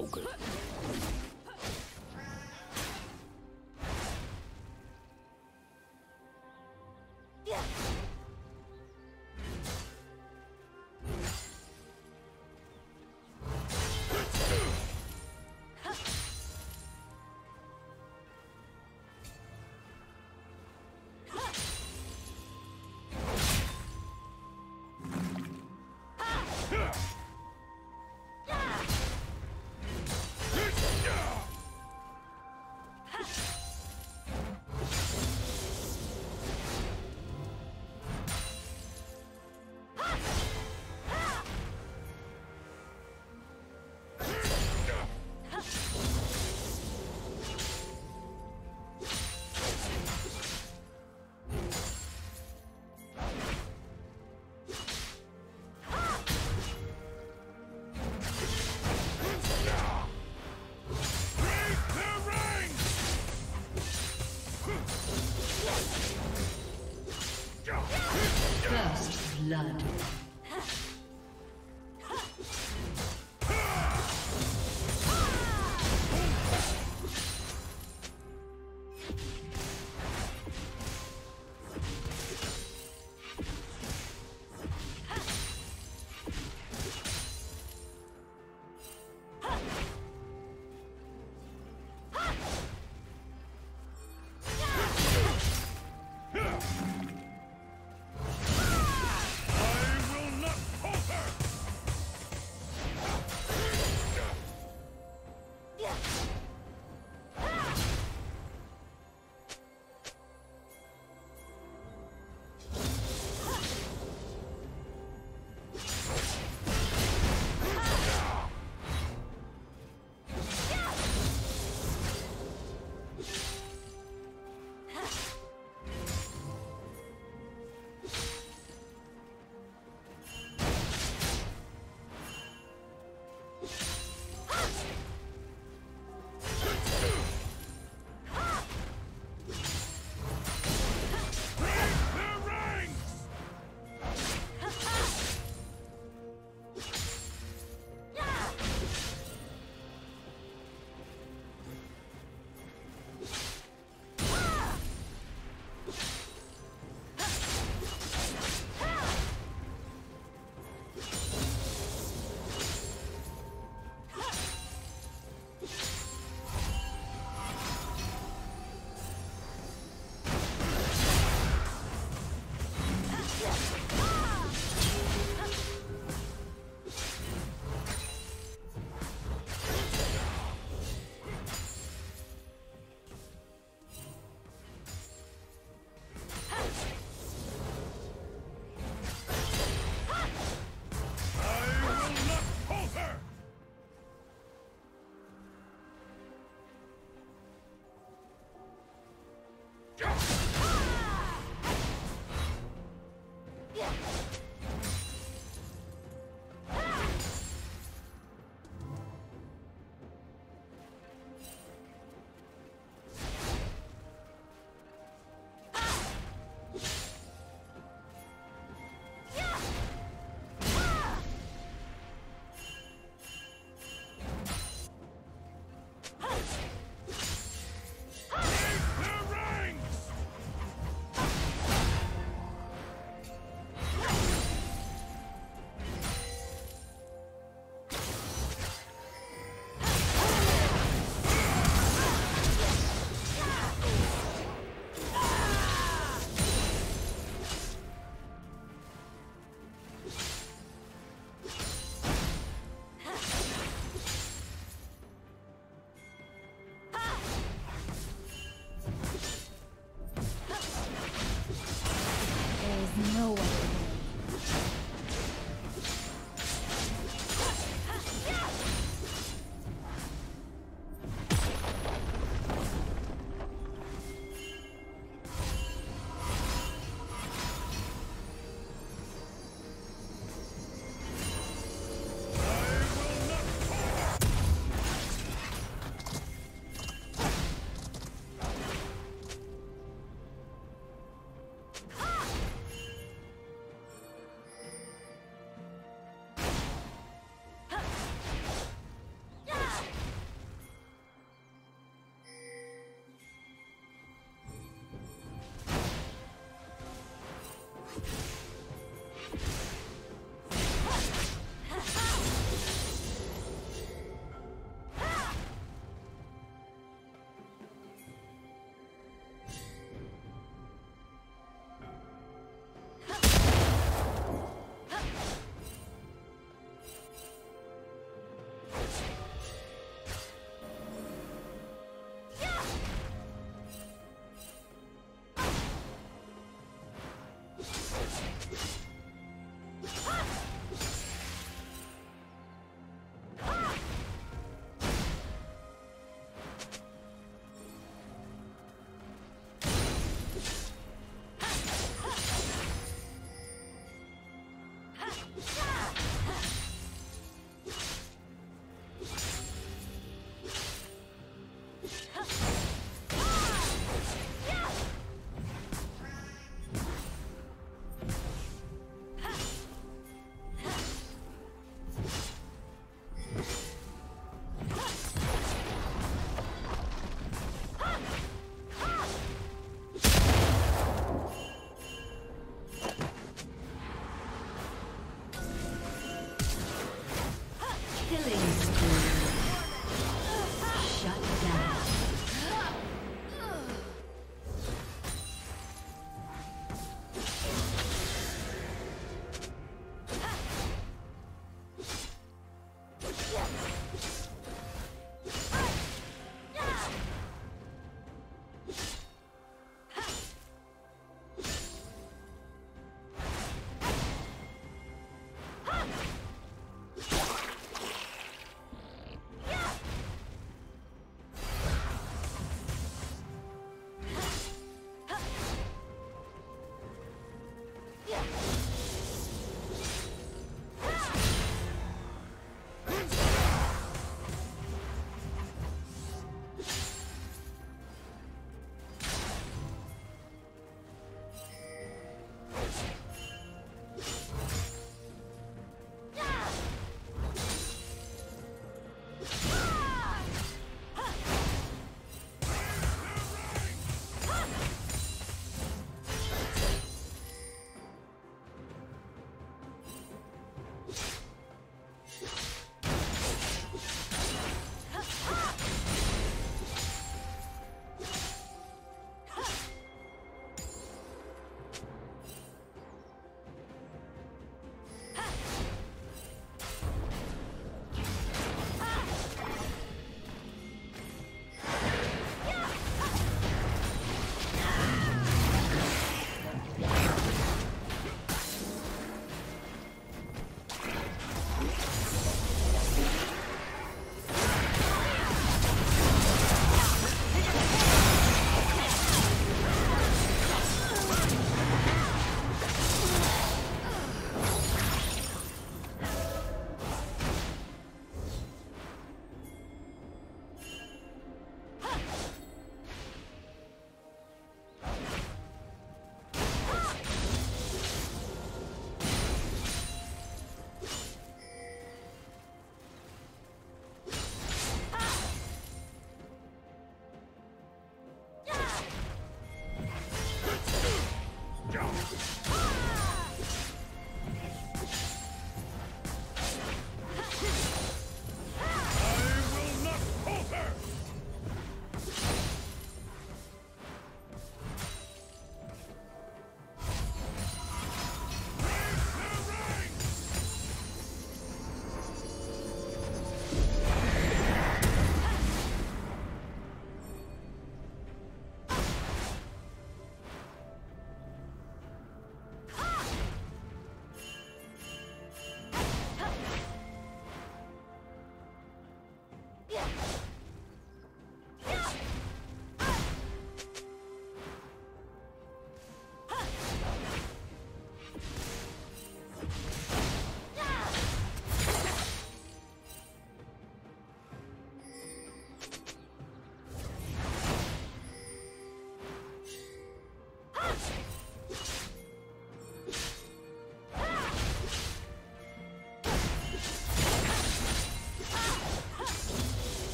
Oh, good. Blood.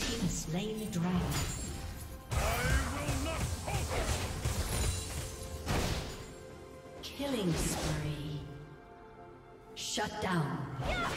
team has slain the dragon. I will not hold it. Killing spree. Shut down. Yeah.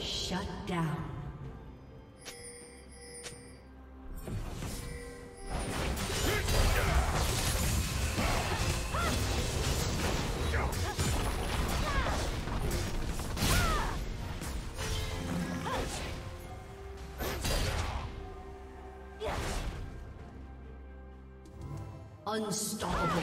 Shut down. Unstoppable.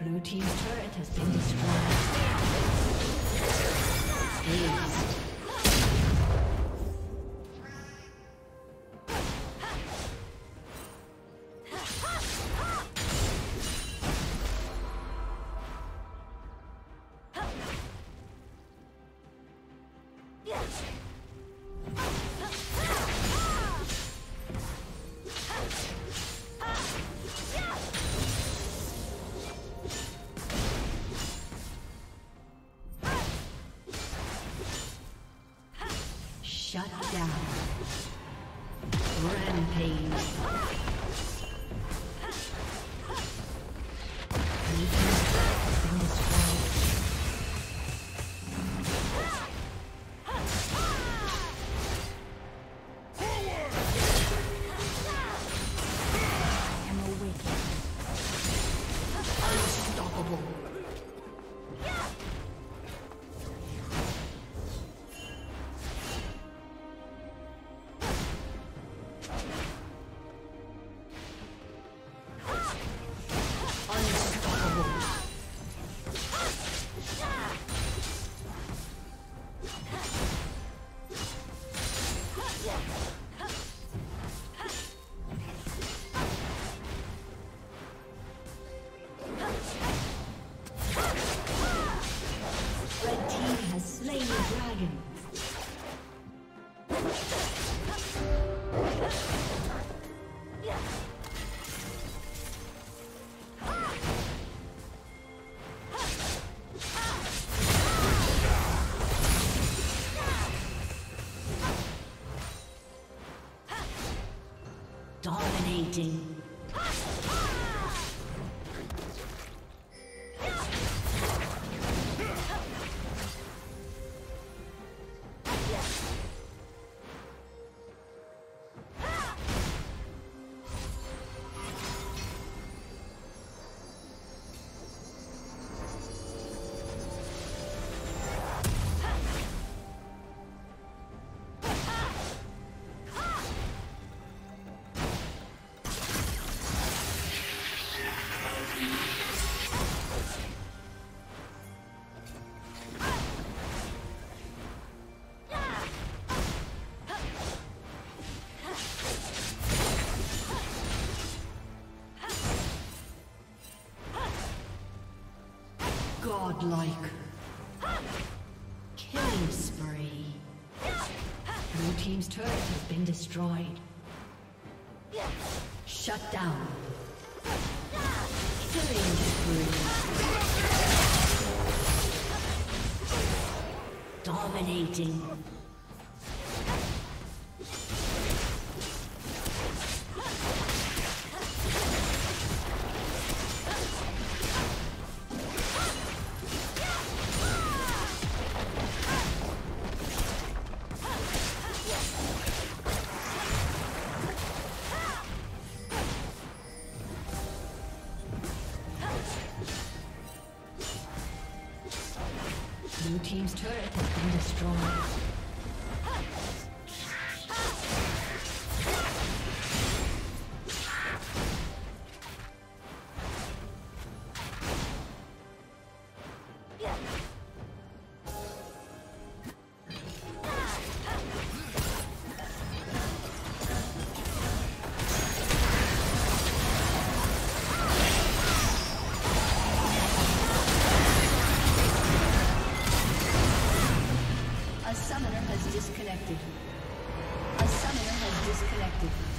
Blue team's turret has been destroyed. Shut down. Rampage. Dominating. Godlike. Killing spree. Blue team's turret has been destroyed. Shut down. Killing spree. Dominating. Blue team's turret has been destroyed. A summoner has disconnected.